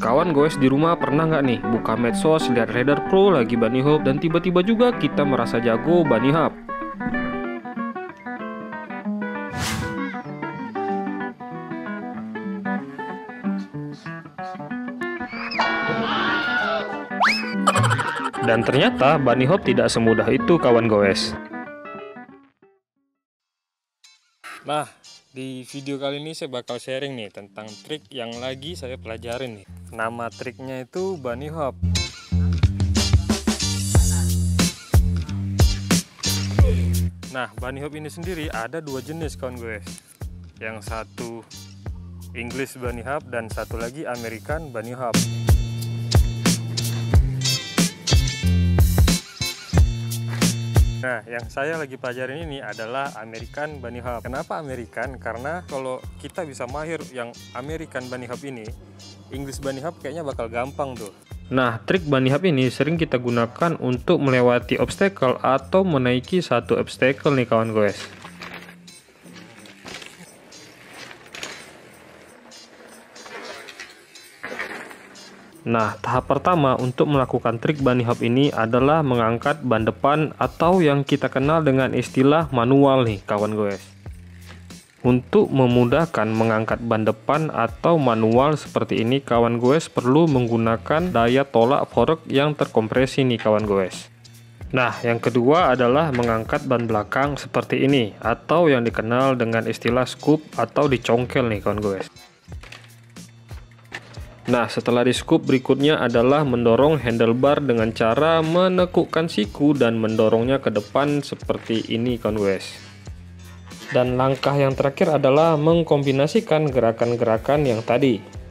Kawan goes di rumah pernah nggak nih buka medsos, lihat Raider Crow lagi bunny hop dan tiba-tiba juga kita merasa jago bunny hop. Dan ternyata bunny hop tidak semudah itu, kawan goes. Nah, di video kali ini saya bakal sharing nih tentang trik yang lagi saya pelajarin nih. Nama triknya itu bunny hop. Nah, bunny hop ini sendiri ada dua jenis, kawan goes. Yang satu English bunny hop dan satu lagi American bunny hop. Nah, yang saya lagi pelajarin ini adalah American bunny hop. Kenapa American? Karena kalau kita bisa mahir yang American bunny hop ini, English bunny hop kayaknya bakal gampang tuh. Nah, trik bunny hop ini sering kita gunakan untuk melewati obstacle atau menaiki satu obstacle nih, kawan goes. Nah, tahap pertama untuk melakukan trik bunny hop ini adalah mengangkat ban depan atau yang kita kenal dengan istilah manual nih, kawan goes. Untuk memudahkan mengangkat ban depan atau manual seperti ini, kawan goes perlu menggunakan daya tolak fork yang terkompresi nih, kawan goes. Nah, yang kedua adalah mengangkat ban belakang seperti ini atau yang dikenal dengan istilah scoop atau dicongkel nih, kawan goes. Nah, setelah di scoop berikutnya adalah mendorong handlebar dengan cara menekukkan siku dan mendorongnya ke depan seperti ini, kawan goes. Dan langkah yang terakhir adalah mengkombinasikan gerakan-gerakan yang tadi.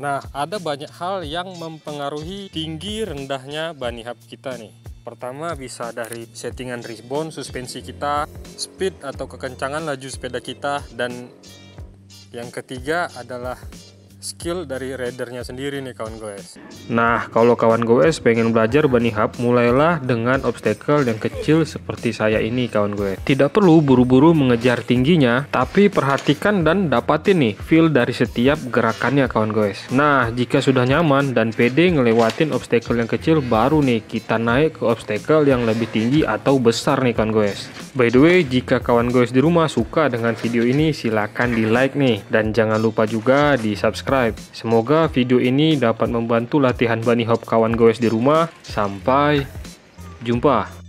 Nah, ada banyak hal yang mempengaruhi tinggi rendahnya bunny hop kita nih. Pertama, bisa dari settingan ribbon, suspensi kita, speed atau kekencangan laju sepeda kita, dan yang ketiga adalah skill dari ridernya sendiri nih, kawan goes. Nah, kalau kawan goes pengen belajar bunny hop, mulailah dengan obstacle yang kecil seperti saya ini, kawan goes. Tidak perlu buru-buru mengejar tingginya, tapi perhatikan dan dapatin nih feel dari setiap gerakannya, kawan goes. Nah, jika sudah nyaman dan pede ngelewatin obstacle yang kecil, baru nih kita naik ke obstacle yang lebih tinggi atau besar nih, kawan goes. By the way, jika kawan goes di rumah suka dengan video ini, silahkan di like nih, dan jangan lupa juga di subscribe. Semoga video ini dapat membantu latihan bunny hop kawan goes di rumah. Sampai jumpa.